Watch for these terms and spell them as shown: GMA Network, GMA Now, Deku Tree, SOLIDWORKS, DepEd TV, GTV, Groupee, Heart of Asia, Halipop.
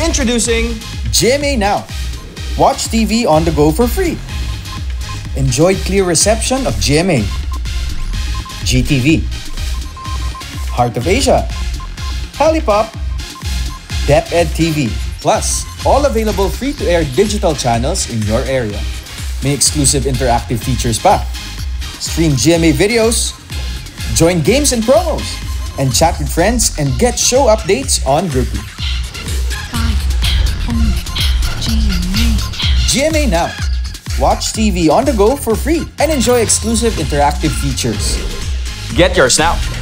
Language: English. Introducing GMA Now. Watch TV on the go for free. Enjoy clear reception of GMA, GTV, Heart of Asia, Halipop, DepEd TV, plus all available free-to-air digital channels in your area. May exclusive interactive features pa. Stream GMA videos, join games and promos, and chat with friends and get show updates on Groupee. GMA Now. Watch TV on the go for free and enjoy exclusive interactive features. Get yours now.